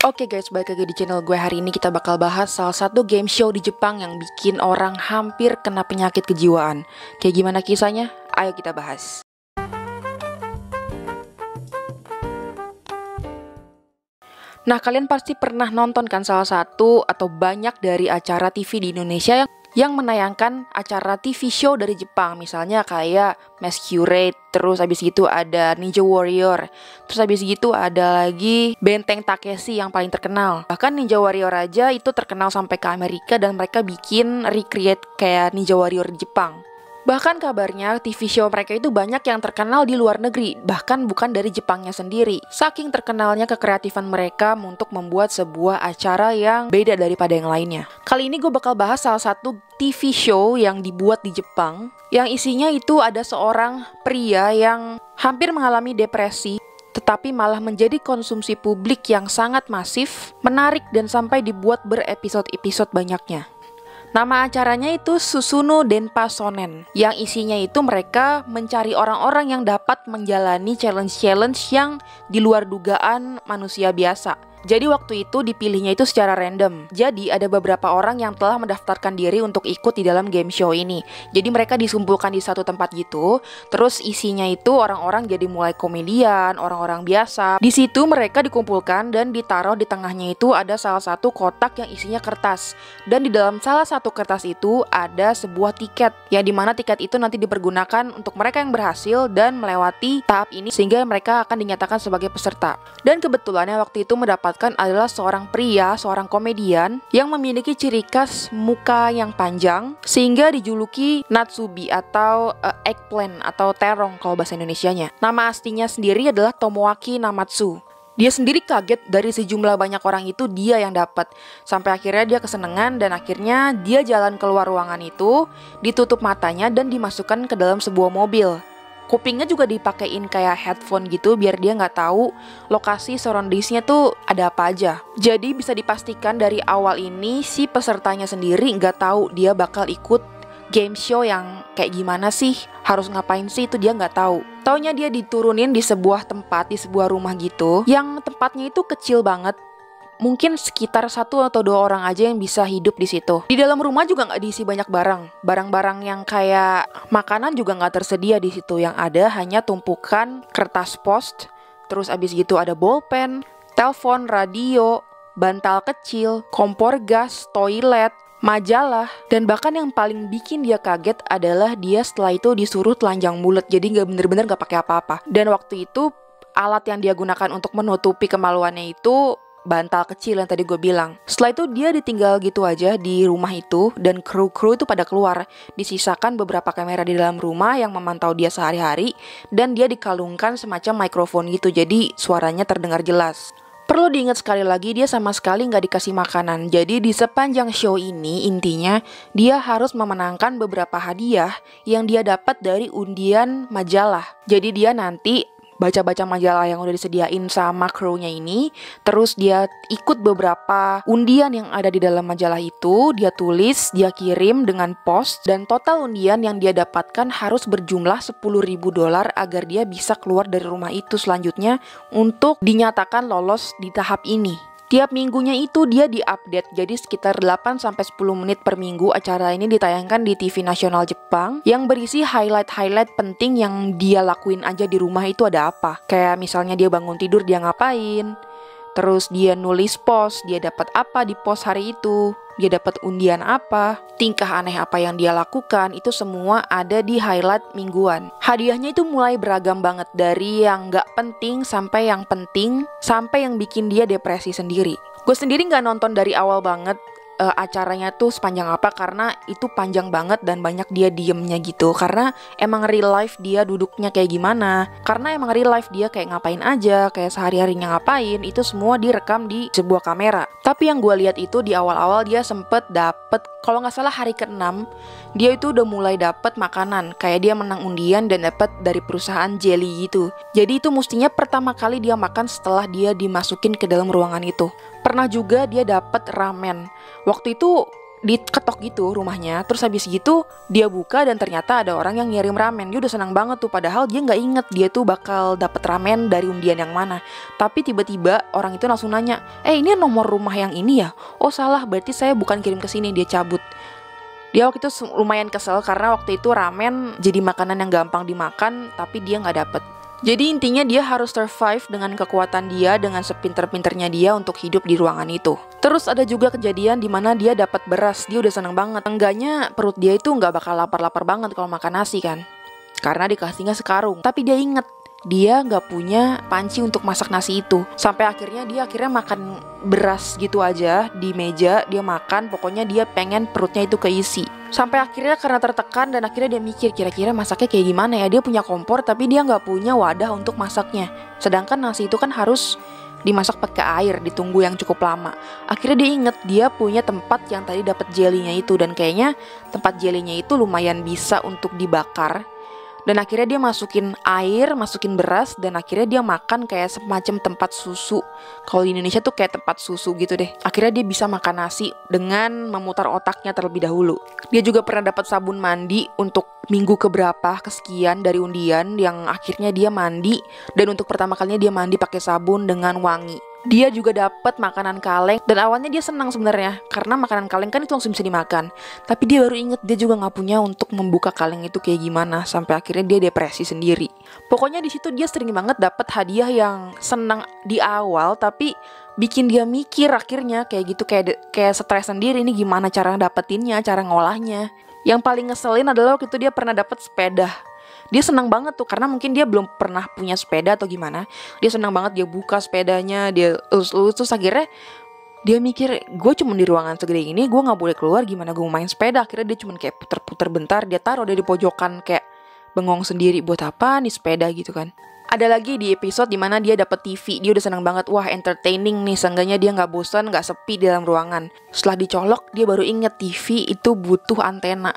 Oke guys, balik lagi di channel gue. Hari ini kita bakal bahas salah satu game show di Jepang yang bikin orang hampir kena penyakit kejiwaan. Kayak gimana kisahnya? Ayo kita bahas. Nah, kalian pasti pernah nonton kan salah satu atau banyak dari acara TV di Indonesia yang menayangkan acara TV show dari Jepang. Misalnya kayak Masquerade, terus abis gitu ada Ninja Warrior, terus abis gitu ada lagi Benteng Takeshi yang paling terkenal. Bahkan Ninja Warrior aja itu terkenal sampai ke Amerika dan mereka bikin recreate kayak Ninja Warrior di Jepang. Bahkan kabarnya TV show mereka itu banyak yang terkenal di luar negeri, bahkan bukan dari Jepangnya sendiri. Saking terkenalnya kekreatifan mereka untuk membuat sebuah acara yang beda daripada yang lainnya. Kali ini gue bakal bahas salah satu TV show yang dibuat di Jepang, yang isinya itu ada seorang pria yang hampir mengalami depresi, tetapi malah menjadi konsumsi publik yang sangat masif, menarik dan sampai dibuat berepisode-episode banyaknya. Nama acaranya itu Susunu Denpa Sonen, yang isinya itu mereka mencari orang-orang yang dapat menjalani challenge-challenge yang di luar dugaan manusia biasa. Jadi waktu itu dipilihnya itu secara random. Jadi ada beberapa orang yang telah mendaftarkan diri untuk ikut di dalam game show ini. Jadi mereka disumpulkan di satu tempat gitu. Terus isinya itu orang-orang jadi mulai komedian, orang-orang biasa. Di situ mereka dikumpulkan dan ditaruh di tengahnya itu ada salah satu kotak yang isinya kertas. Dan di dalam salah satu kertas itu ada sebuah tiket, yang dimana tiket itu nanti dipergunakan untuk mereka yang berhasil dan melewati tahap ini, sehingga mereka akan dinyatakan sebagai peserta. Dan kebetulannya waktu itu mendapatkan adalah seorang pria, seorang komedian yang memiliki ciri khas muka yang panjang, sehingga dijuluki Nasubi atau eggplant atau terong kalau bahasa Indonesianya. Nama aslinya sendiri adalah Tomoaki Namatsu. Dia sendiri kaget dari sejumlah banyak orang itu dia yang dapat. Sampai akhirnya dia kesenangan dan akhirnya dia jalan keluar ruangan itu, ditutup matanya dan dimasukkan ke dalam sebuah mobil. Kupingnya juga dipakein kayak headphone gitu biar dia nggak tahu lokasi surroundingsnya tuh ada apa aja. Jadi bisa dipastikan dari awal ini si pesertanya sendiri nggak tahu dia bakal ikut game show yang kayak gimana sih, harus ngapain sih, itu dia nggak tahu. Taunya dia diturunin di sebuah tempat, di sebuah rumah gitu, yang tempatnya itu kecil banget. Mungkin sekitar satu atau dua orang aja yang bisa hidup di situ. Di dalam rumah juga nggak diisi banyak barang. Barang-barang yang kayak makanan juga nggak tersedia di situ. Yang ada hanya tumpukan kertas post, terus abis gitu ada bolpen, telepon, radio, bantal kecil, kompor gas, toilet, majalah. Dan bahkan yang paling bikin dia kaget adalah dia setelah itu disuruh telanjang mulut. Jadi nggak bener-bener nggak pakai apa-apa. Dan waktu itu alat yang dia gunakan untuk menutupi kemaluannya itu bantal kecil yang tadi gue bilang. Setelah itu dia ditinggal gitu aja di rumah itu, dan kru-kru itu pada keluar. Disisakan beberapa kamera di dalam rumah yang memantau dia sehari-hari, dan dia dikalungkan semacam mikrofon gitu, jadi suaranya terdengar jelas. Perlu diingat sekali lagi, dia sama sekali nggak dikasih makanan. Jadi di sepanjang show ini intinya dia harus memenangkan beberapa hadiah yang dia dapat dari undian majalah. Jadi dia nanti baca-baca majalah yang udah disediain sama kru-nya ini, terus dia ikut beberapa undian yang ada di dalam majalah itu, dia tulis, dia kirim dengan pos, dan total undian yang dia dapatkan harus berjumlah $10.000 agar dia bisa keluar dari rumah itu selanjutnya untuk dinyatakan lolos di tahap ini. Tiap minggunya itu dia diupdate, jadi sekitar 8-10 menit per minggu acara ini ditayangkan di TV nasional Jepang yang berisi highlight-highlight penting yang dia lakuin aja di rumah itu ada apa. Kayak misalnya dia bangun tidur dia ngapain, terus dia nulis post, dia dapat apa di post hari itu, dia dapat undian apa, tingkah aneh apa yang dia lakukan, itu semua ada di highlight mingguan. Hadiahnya itu mulai beragam banget, dari yang nggak penting, sampai yang bikin dia depresi sendiri. Gue sendiri nggak nonton dari awal banget acaranya tuh sepanjang apa, karena itu panjang banget dan banyak dia diemnya gitu. Karena emang real life dia duduknya kayak gimana, karena emang real life dia kayak ngapain aja, kayak sehari-harinya ngapain, itu semua direkam di sebuah kamera. Tapi yang gue lihat itu di awal-awal dia sempet dapet, kalau nggak salah hari ke-6 dia itu udah mulai dapet makanan. Kayak dia menang undian dan dapet dari perusahaan jelly gitu. Jadi itu mustinya pertama kali dia makan setelah dia dimasukin ke dalam ruangan itu. Pernah juga dia dapet ramen. Waktu itu diketok gitu rumahnya. Terus habis gitu dia buka dan ternyata ada orang yang ngirim ramen. Dia udah senang banget tuh, padahal dia nggak inget dia tuh bakal dapet ramen dari undian yang mana. Tapi tiba-tiba orang itu langsung nanya, ini nomor rumah yang ini ya? Oh salah, berarti saya bukan kirim ke sini. Dia cabut. Dia waktu itu lumayan kesel karena waktu itu ramen jadi makanan yang gampang dimakan, tapi dia nggak dapet. Jadi intinya dia harus survive dengan kekuatan dia, dengan sepinter-pinternya dia untuk hidup di ruangan itu. Terus ada juga kejadian dimana dia dapat beras, dia udah seneng banget. Enggaknya perut dia itu nggak bakal lapar-lapar banget kalau makan nasi kan, karena dikasihnya sekarung. Tapi dia inget, dia nggak punya panci untuk masak nasi itu. Sampai akhirnya dia makan beras gitu aja di meja, dia makan. Pokoknya dia pengen perutnya itu keisi. Sampai akhirnya karena tertekan dan akhirnya dia mikir kira-kira masaknya kayak gimana ya. Dia punya kompor tapi dia nggak punya wadah untuk masaknya. Sedangkan nasi itu kan harus dimasak pakai air, ditunggu yang cukup lama. Akhirnya dia inget dia punya tempat yang tadi dapat jelinya itu. Dan kayaknya tempat jelinya itu lumayan bisa untuk dibakar. Dan akhirnya dia masukin air, masukin beras, dan akhirnya dia makan kayak semacam tempat susu. Kalau di Indonesia tuh kayak tempat susu gitu deh. Akhirnya dia bisa makan nasi dengan memutar otaknya terlebih dahulu. Dia juga pernah dapat sabun mandi untuk minggu keberapa, kesekian dari undian, yang akhirnya dia mandi. Dan untuk pertama kalinya dia mandi pakai sabun dengan wangi. Dia juga dapat makanan kaleng, dan awalnya dia senang sebenarnya karena makanan kaleng kan itu langsung bisa dimakan. Tapi dia baru inget dia juga nggak punya untuk membuka kaleng itu kayak gimana, sampai akhirnya dia depresi sendiri. Pokoknya di situ dia sering banget dapat hadiah yang senang di awal, tapi bikin dia mikir akhirnya kayak gitu, kayak stres sendiri ini gimana cara dapetinnya, cara ngolahnya. Yang paling ngeselin adalah waktu itu dia pernah dapat sepeda. Dia senang banget tuh karena mungkin dia belum pernah punya sepeda atau gimana. Dia senang banget, dia buka sepedanya, dia elus-elus. Terus akhirnya dia mikir, gue cuma di ruangan segede ini, gue gak boleh keluar, gimana gue main sepeda. Akhirnya dia cuma kayak puter-puter bentar, dia taruh dia di pojokan kayak bengong sendiri. Buat apa nih sepeda gitu kan. Ada lagi di episode dimana dia dapet TV, dia udah senang banget, wah entertaining nih, seenggaknya dia gak bosan, gak sepi di dalam ruangan. Setelah dicolok, dia baru inget TV itu butuh antena.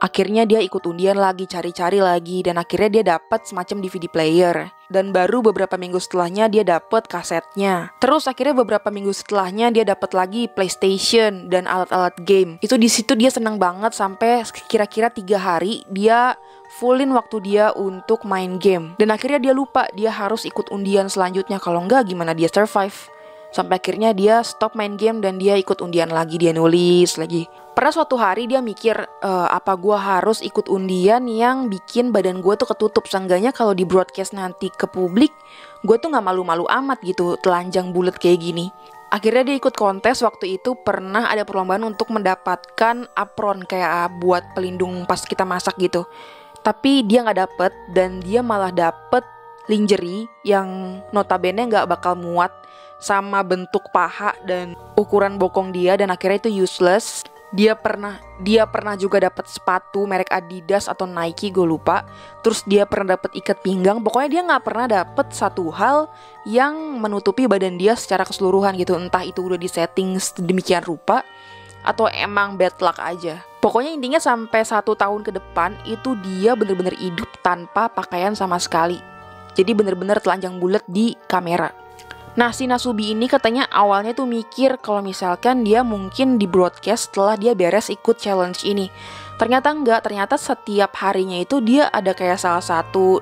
Akhirnya dia ikut undian lagi, cari-cari lagi, dan akhirnya dia dapat semacam DVD player. Dan baru beberapa minggu setelahnya dia dapat kasetnya. Terus akhirnya beberapa minggu setelahnya dia dapat lagi PlayStation dan alat-alat game. Itu di situ dia senang banget sampai kira-kira 3 hari dia fullin waktu dia untuk main game. Dan akhirnya dia lupa dia harus ikut undian selanjutnya, kalau enggak gimana dia survive. Sampai akhirnya dia stop main game dan dia ikut undian lagi, dia nulis lagi. Pernah suatu hari dia mikir, apa gue harus ikut undian yang bikin badan gue tuh ketutup. Seenggaknya kalau di broadcast nanti ke publik, gue tuh gak malu-malu amat gitu, telanjang bulat kayak gini. Akhirnya dia ikut kontes, waktu itu pernah ada perlombaan untuk mendapatkan apron, kayak buat pelindung pas kita masak gitu. Tapi dia gak dapet, dan dia malah dapet lingerie yang notabene gak bakal muat sama bentuk paha dan ukuran bokong dia, dan akhirnya itu useless. Dia pernah juga dapat sepatu merek Adidas atau Nike, gue lupa. Terus dia pernah dapat ikat pinggang. Pokoknya dia gak pernah dapat satu hal yang menutupi badan dia secara keseluruhan gitu. Entah itu udah disetting sedemikian rupa atau emang bad luck aja. Pokoknya intinya sampai 1 tahun ke depan itu dia bener-bener hidup tanpa pakaian sama sekali. Jadi bener-bener telanjang bulat di kamera. Nah, si Nasubi ini katanya awalnya tuh mikir kalau misalkan dia mungkin di broadcast setelah dia beres ikut challenge ini. Ternyata enggak, ternyata setiap harinya itu dia ada kayak salah satu,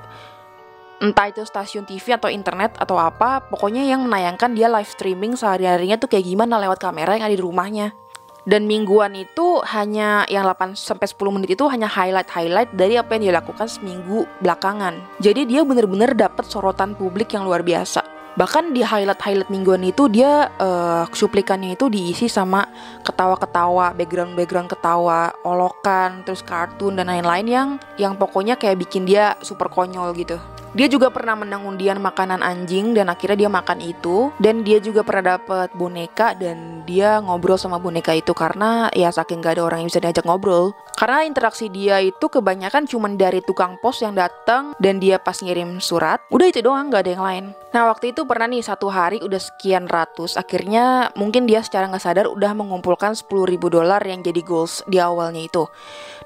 entah itu stasiun TV atau internet atau apa, pokoknya yang menayangkan dia live streaming sehari-harinya tuh kayak gimana lewat kamera yang ada di rumahnya. Dan mingguan itu hanya yang 8-10 menit itu hanya highlight-highlight dari apa yang dia lakukan seminggu belakangan. Jadi dia bener-bener dapet sorotan publik yang luar biasa. Bahkan di highlight-highlight mingguan itu dia cuplikannya itu diisi sama ketawa-ketawa, background-background ketawa, olokan, terus kartun dan lain-lain yang pokoknya kayak bikin dia super konyol gitu. Dia juga pernah menang undian makanan anjing dan akhirnya dia makan itu. Dan dia juga pernah dapet boneka dan dia ngobrol sama boneka itu karena ya saking gak ada orang yang bisa diajak ngobrol. Karena interaksi dia itu kebanyakan cuma dari tukang pos yang datang dan dia pas ngirim surat. Udah itu doang, gak ada yang lain. Nah waktu itu pernah nih 1 hari udah sekian ratus. Akhirnya mungkin dia secara gak sadar udah mengumpulkan $10.000 yang jadi goals di awalnya itu.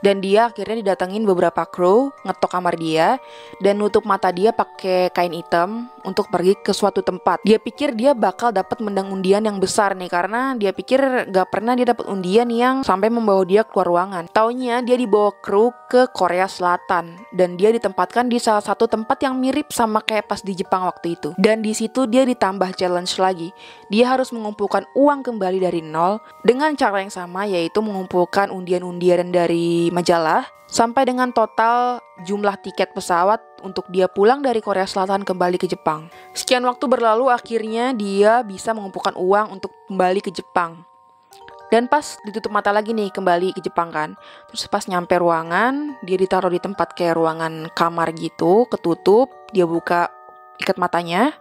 Dan dia akhirnya didatengin beberapa kru, ngetok kamar dia dan nutup mata dia pakai kain hitam untuk pergi ke suatu tempat. Dia pikir dia bakal dapat mendang undian yang besar nih, karena dia pikir gak pernah dia dapat undian yang sampai membawa dia keluar ruangan. Taunya dia dibawa kru ke Korea Selatan, dan dia ditempatkan di salah satu tempat yang mirip sama kayak pas di Jepang waktu itu. Dan di situ dia ditambah challenge lagi. Dia harus mengumpulkan uang kembali dari nol dengan cara yang sama, yaitu mengumpulkan undian-undian dari majalah sampai dengan total jumlah tiket pesawat untuk dia pulang dari Korea Selatan kembali ke Jepang. Sekian waktu berlalu, akhirnya dia bisa mengumpulkan uang untuk kembali ke Jepang. Dan pas ditutup mata lagi nih, kembali ke Jepang kan. Terus pas nyampe ruangan, dia ditaruh di tempat kayak ruangan kamar gitu, ketutup. Dia buka ikat matanya,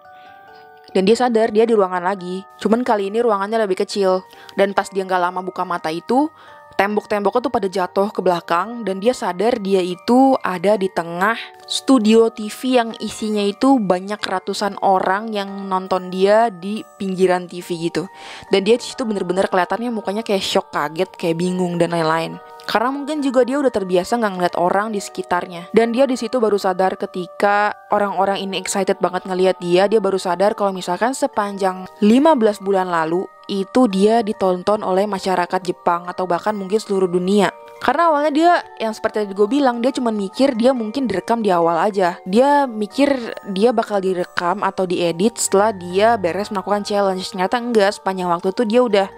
dan dia sadar dia di ruangan lagi. Cuman kali ini ruangannya lebih kecil. Dan pas dia nggak lama buka mata itu, tembok-temboknya tuh pada jatuh ke belakang, dan dia sadar dia itu ada di tengah studio TV yang isinya itu banyak ratusan orang yang nonton dia di pinggiran TV gitu. Dan dia disitu bener-bener kelihatannya mukanya kayak shock, kaget, kayak bingung dan lain-lain. Karena mungkin juga dia udah terbiasa nggak ngeliat orang di sekitarnya. Dan dia di situ baru sadar ketika orang-orang ini excited banget ngeliat dia. Dia baru sadar kalau misalkan sepanjang 15 bulan lalu itu dia ditonton oleh masyarakat Jepang atau bahkan mungkin seluruh dunia. Karena awalnya dia yang seperti tadi gue bilang, dia cuma mikir dia mungkin direkam di awal aja. Dia mikir dia bakal direkam atau diedit setelah dia beres melakukan challenge. Ternyata enggak, sepanjang waktu itu dia udah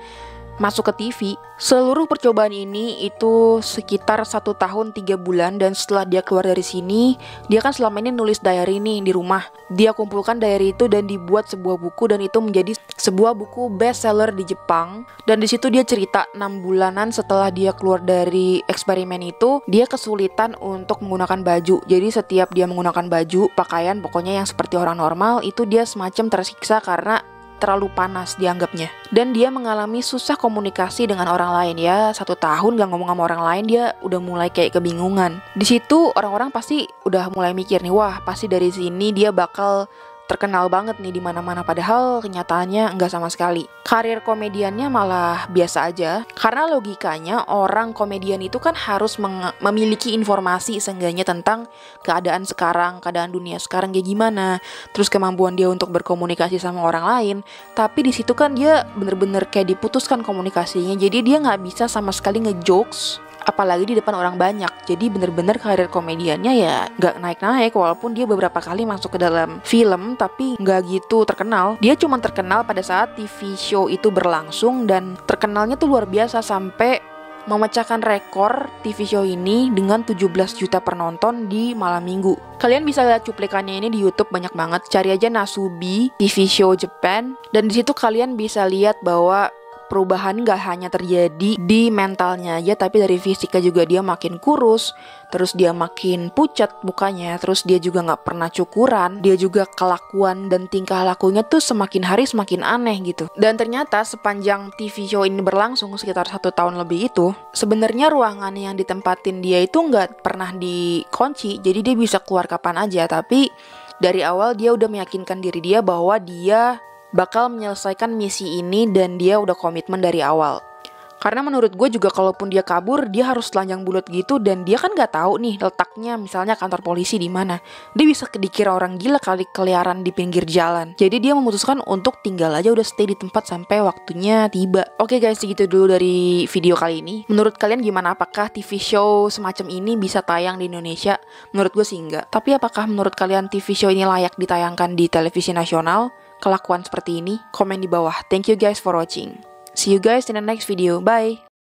masuk ke TV. Seluruh percobaan ini itu sekitar 1 tahun 3 bulan, dan setelah dia keluar dari sini, dia kan selama ini nulis diary nih di rumah. Dia kumpulkan diary itu dan dibuat sebuah buku, dan itu menjadi sebuah buku bestseller di Jepang. Dan di situ dia cerita 6 bulanan setelah dia keluar dari eksperimen itu, dia kesulitan untuk menggunakan baju. Jadi setiap dia menggunakan baju, pakaian pokoknya yang seperti orang normal, itu dia semacam tersiksa karena terlalu panas dianggapnya. Dan dia mengalami susah komunikasi dengan orang lain. Ya 1 tahun gak ngomong sama orang lain, dia udah mulai kayak kebingungan. Di situ orang-orang pasti udah mulai mikir nih, wah pasti dari sini dia bakal terkenal banget nih di mana-mana, padahal kenyataannya enggak sama sekali. Karir komediannya malah biasa aja, karena logikanya orang komedian itu kan harus memiliki informasi seenggaknya tentang keadaan sekarang, keadaan dunia sekarang kayak gimana, terus kemampuan dia untuk berkomunikasi sama orang lain. Tapi di situ kan dia bener-bener kayak diputuskan komunikasinya, jadi dia nggak bisa sama sekali ngejokes, apalagi di depan orang banyak. Jadi bener-bener karir komediannya ya gak naik-naik, walaupun dia beberapa kali masuk ke dalam film, tapi gak gitu terkenal. Dia cuma terkenal pada saat TV show itu berlangsung, dan terkenalnya tuh luar biasa sampai memecahkan rekor TV show ini dengan 17 juta penonton di malam minggu. Kalian bisa lihat cuplikannya ini di YouTube, banyak banget. Cari aja Nasubi TV show Japan, dan disitu kalian bisa lihat bahwa perubahan gak hanya terjadi di mentalnya aja, tapi dari fisiknya juga. Dia makin kurus, terus dia makin pucat mukanya, terus dia juga gak pernah cukuran. Dia juga kelakuan dan tingkah lakunya tuh semakin hari semakin aneh gitu. Dan ternyata sepanjang TV show ini berlangsung sekitar 1 tahun lebih itu, sebenarnya ruangan yang ditempatin dia itu gak pernah dikunci, jadi dia bisa keluar kapan aja. Tapi dari awal dia udah meyakinkan diri dia bahwa dia bakal menyelesaikan misi ini, dan dia udah komitmen dari awal. Karena menurut gue juga kalaupun dia kabur, dia harus telanjang bulat gitu, dan dia kan gak tahu nih letaknya misalnya kantor polisi di mana. Dia bisa dikira orang gila kali keliaran di pinggir jalan. Jadi dia memutuskan untuk tinggal aja, udah stay di tempat sampai waktunya tiba. Oke guys, segitu dulu dari video kali ini. Menurut kalian gimana? Apakah TV show semacam ini bisa tayang di Indonesia? Menurut gue sih enggak. Tapi apakah menurut kalian TV show ini layak ditayangkan di televisi nasional? Kelakuan seperti ini? Komen di bawah. Thank you guys for watching. See you guys in the next video. Bye!